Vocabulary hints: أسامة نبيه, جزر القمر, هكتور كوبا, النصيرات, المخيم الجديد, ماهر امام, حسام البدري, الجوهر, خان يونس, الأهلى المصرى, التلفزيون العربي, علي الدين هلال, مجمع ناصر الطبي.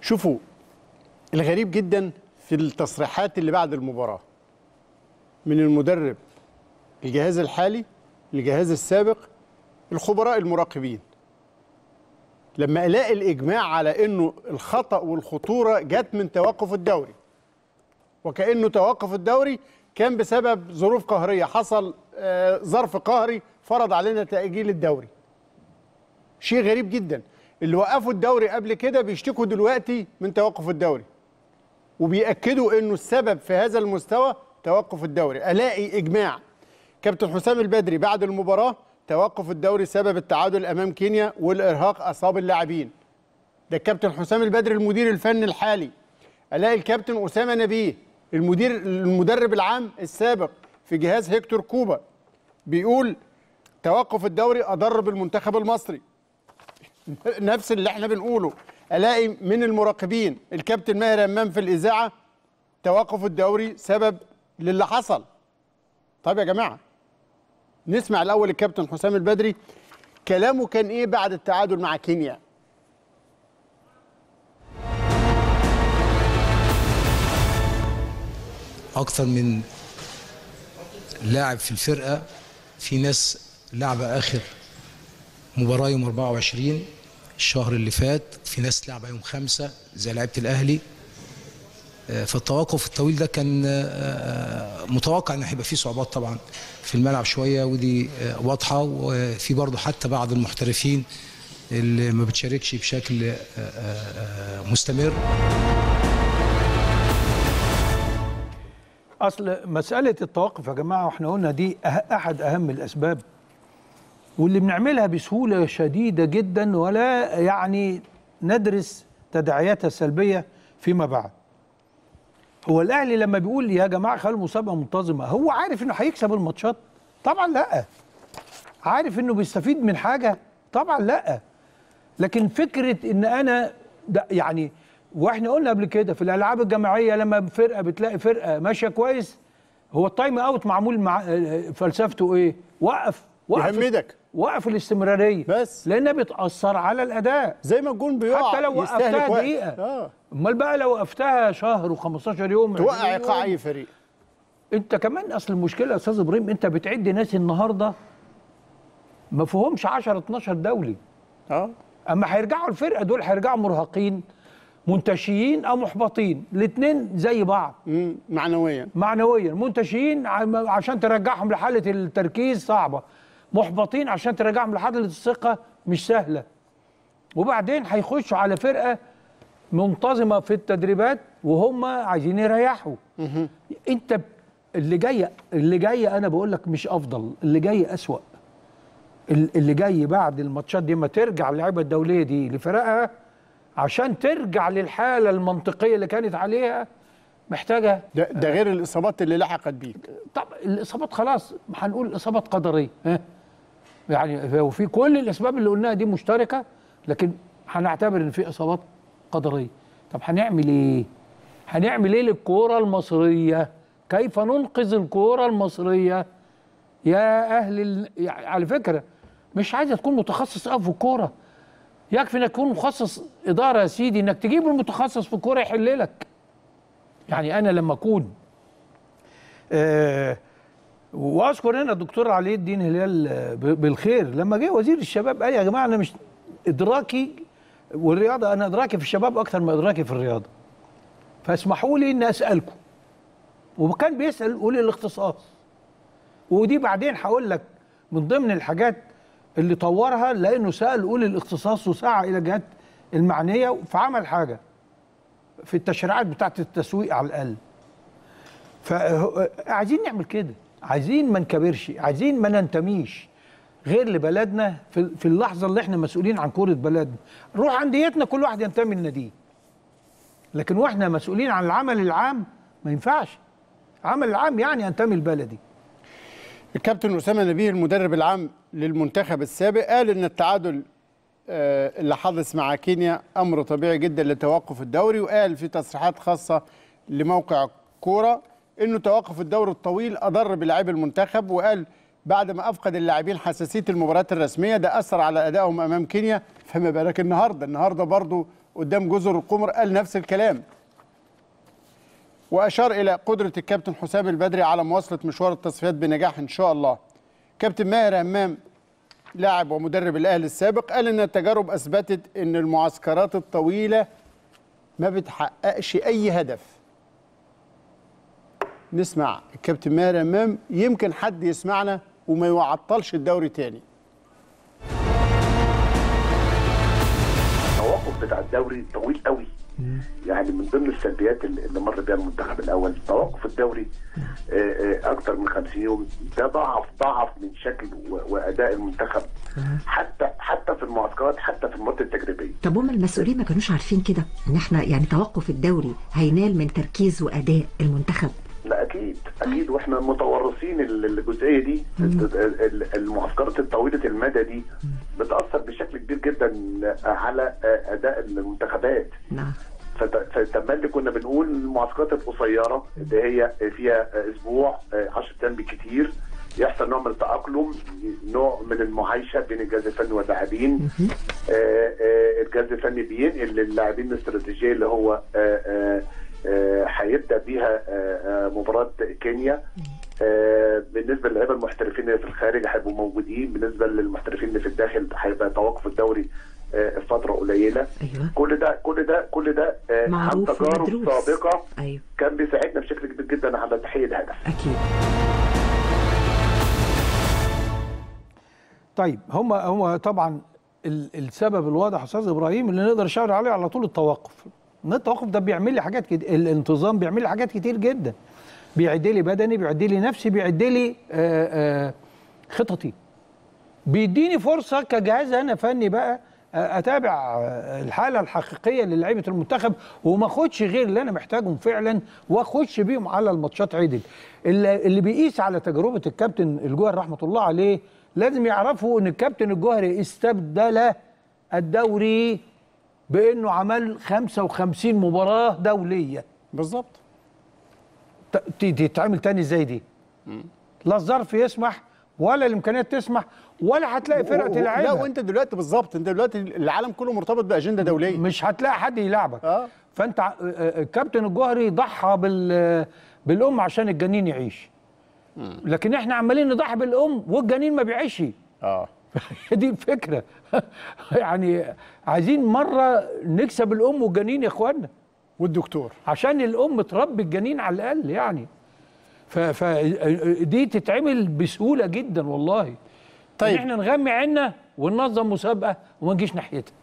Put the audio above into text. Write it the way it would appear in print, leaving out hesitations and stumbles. شوفوا الغريب جدا في التصريحات اللي بعد المباراة من المدرب، الجهاز الحالي، الجهاز السابق، الخبراء المراقبين، لما الاقي الاجماع على انه الخطأ والخطورة جت من توقف الدوري، وكأنه توقف الدوري كان بسبب ظروف قهرية، حصل ظرف قهري فرض علينا تأجيل الدوري. شيء غريب جدا. اللي وقفوا الدوري قبل كده بيشتكوا دلوقتي من توقف الدوري، وبيأكدوا انه السبب في هذا المستوى توقف الدوري. الاقي اجماع كابتن حسام البدري بعد المباراة: توقف الدوري سبب التعادل امام كينيا والارهاق اصاب اللاعبين. ده الكابتن حسام البدري المدير الفني الحالي. الاقي الكابتن أسامة نبيه المدرب العام السابق في جهاز هكتور كوبا بيقول توقف الدوري اضر بالمنتخب المصري. نفس اللي احنا بنقوله. الاقي من المراقبين الكابتن ماهر امام في الاذاعه: توقف الدوري سبب للي حصل. طب يا جماعه، نسمع الاول الكابتن حسام البدري كلامه كان ايه بعد التعادل مع كينيا. اكثر من لاعب في الفرقه، في ناس لعبه اخر مباراه يوم 24 الشهر اللي فات، في ناس لعبه يوم 5 زي لعيبه الاهلي. فالتوقف الطويل ده كان متوقع ان هيبقى فيه صعوبات طبعا في الملعب شويه، ودي واضحه. وفي برضه حتى بعض المحترفين اللي ما بتشاركش بشكل مستمر. اصل مساله التوقف يا جماعه، واحنا قلنا دي احد اهم الاسباب، واللي بنعملها بسهوله شديده جدا، ولا يعني ندرس تداعياتها السلبيه فيما بعد. هو الاهلي لما بيقول يا جماعه خلوا المسابقه منتظمه، هو عارف انه هيكسب الماتشات؟ طبعا لا. عارف انه بيستفيد من حاجه؟ طبعا لا. لكن فكره ان انا يعني، واحنا قلنا قبل كده في الالعاب الجماعيه لما فرقه بتلاقي فرقه ماشيه كويس، هو التايم اوت معمول مع فلسفته ايه؟ وقف الاستمراريه بس، لانها بتاثر على الاداء زي ما الجون بيقع. حتى لو وقفتها دقيقه، امال بقى لو وقفتها شهر و15 يوم توقع ايقاع اي فريق. انت كمان اصل المشكله يا استاذ ابراهيم، انت بتعد ناس النهارده ما فيهمش 10 12 دولي. اما هيرجعوا الفرقه دول هيرجعوا مرهقين، منتشيين او محبطين، الاثنين زي بعض. معنويا منتشيين عشان ترجعهم لحاله التركيز صعبه، محبطين عشان ترجعهم لحاله الثقه مش سهله. وبعدين هيخشوا على فرقه منتظمه في التدريبات وهم عايزين يريحوا. انت اللي جايه انا بقول لك مش افضل، اللي جاي اسوأ. اللي جاي بعد الماتشات دي، ما ترجع اللعيبه الدوليه دي لفرقها عشان ترجع للحاله المنطقيه اللي كانت عليها، محتاجه. ده غير الاصابات اللي لحقت بيك. طب الاصابات خلاص هنقول اصابات قدريه، يعني وفي كل الاسباب اللي قلناها دي مشتركه، لكن هنعتبر ان في اصابات قدريه. طب هنعمل ايه؟ هنعمل ايه للكوره المصريه؟ كيف ننقذ الكوره المصريه يا اهل على فكره مش عايزه تكون متخصص قوي في الكوره، يكفي انك تكون مخصص اداره يا سيدي، انك تجيب المتخصص في الكوره يحل لك. يعني انا لما اكون واذكر هنا الدكتور علي الدين هلال بالخير لما جه وزير الشباب قال يا جماعه انا مش ادراكي والرياضه، انا ادراكي في الشباب اكثر ما ادراكي في الرياضه، فاسمحوا لي ان اسالكم. وكان بيسال يقول الاختصاص، ودي بعدين هقول لك من ضمن الحاجات اللي طورها، لانه سال قول الاختصاص وسعى الى جهات المعنيه فعمل حاجه في التشريعات بتاعه التسويق على الاقل. فعايزين نعمل كده، عايزين ما نكبرش، عايزين ما ننتميش غير لبلدنا في اللحظه اللي احنا مسؤولين عن كوره بلدنا. روح انديتنا كل واحد ينتمي لناديه، لكن واحنا مسؤولين عن العمل العام ما ينفعش. العمل العام يعني انتمي لبلدي. الكابتن أسامة نبيه المدرب العام للمنتخب السابق قال إن التعادل اللي حدث مع كينيا أمر طبيعي جدا لتوقف الدوري، وقال في تصريحات خاصة لموقع الكورة إنه توقف الدوري الطويل أضر بلاعبي المنتخب، وقال بعد ما أفقد اللاعبين حساسية المباريات الرسمية ده أثر على أدائهم أمام كينيا، فما بالك النهاردة برضو قدام جزر القمر قال نفس الكلام، وأشار إلى قدرة الكابتن حسام البدري على مواصلة مشوار التصفيات بنجاح إن شاء الله. كابتن ماهر امام لاعب ومدرب الأهلي السابق قال إن التجارب أثبتت إن المعسكرات الطويلة ما بتحققش أي هدف. نسمع الكابتن ماهر امام، يمكن حد يسمعنا وما يعطلش الدوري تاني. التوقف بتاع الدوري طويل قوي، يعني من ضمن السلبيات اللي مر بيها المنتخب الاول توقف الدوري اكتر من 50 يوم، ده ضعف من شكل واداء المنتخب حتى في المعسكرات، حتى في المواد التجريبيه. طب هم المسؤولين ما كانوش عارفين كده ان احنا يعني توقف الدوري هينال من تركيز واداء المنتخب؟ لا اكيد واحنا متورطين الجزئيه دي. المعسكرات الطويله المدى دي بتاثر بشكل كبير جدا على اداء المنتخبات. نعم. فتملي كنا بنقول المعسكرات القصيره اللي هي فيها اسبوع 10 ايام بالكثير يحصل نوع من التاقلم، نوع من المعايشه بين الجهاز الفني واللاعبين. الجهاز الفني بينقل للاعبين الاستراتيجيه اللي هو هيبدا بيها مباراه كينيا. بالنسبه للاعيبه المحترفين اللي في الخارج هيبقوا موجودين، بالنسبه للمحترفين اللي في الداخل هيبقى توقف الدوري فتره قليله. أيوة. كل ده عن تجارب سابقه. أيوة. كان بيساعدنا بشكل كبير جدا على تحقيق الهدف. اكيد. طيب هم طبعا السبب الواضح استاذ ابراهيم اللي نقدر نشاور عليه على طول التوقف. التوقف ده بيعمل لي حاجات كده، الانتظام بيعمل لي حاجات كتير جدا، بيعد لي بدني، بيعد لي نفسي، بيعد لي خططي، بيديني فرصه كجهاز انا فني بقى اتابع الحاله الحقيقيه للاعيبه المنتخب وما اخدش غير اللي انا محتاجهم فعلا واخدش بيهم على الماتشات عدل. اللي بيقيس على تجربه الكابتن الجوهر رحمه الله عليه لازم يعرفوا ان الكابتن الجوهري استبدل الدوري بانه عمل 55 مباراه دوليه بالظبط. دي تعمل تاني ازاي دي؟ لا الظرف يسمح ولا الامكانيات تسمح ولا هتلاقي فرقه تلعبها. لا وانت دلوقتي بالظبط، انت دلوقتي العالم كله مرتبط باجنده دوليه، مش هتلاقي حد يلعبك. فانت الكابتن الجوهري ضحى بالام عشان الجنين يعيش، لكن احنا عمالين نضحي بالام والجنين ما بيعيش. دي الفكره. يعني عايزين مره نكسب الام والجنين يا اخوانا والدكتور، عشان الام تربي الجنين على الاقل يعني. فدي تتعمل بسهوله جدا والله. طيب احنا نغمي عنا وننظم مسابقه وما نجيش ناحيتها.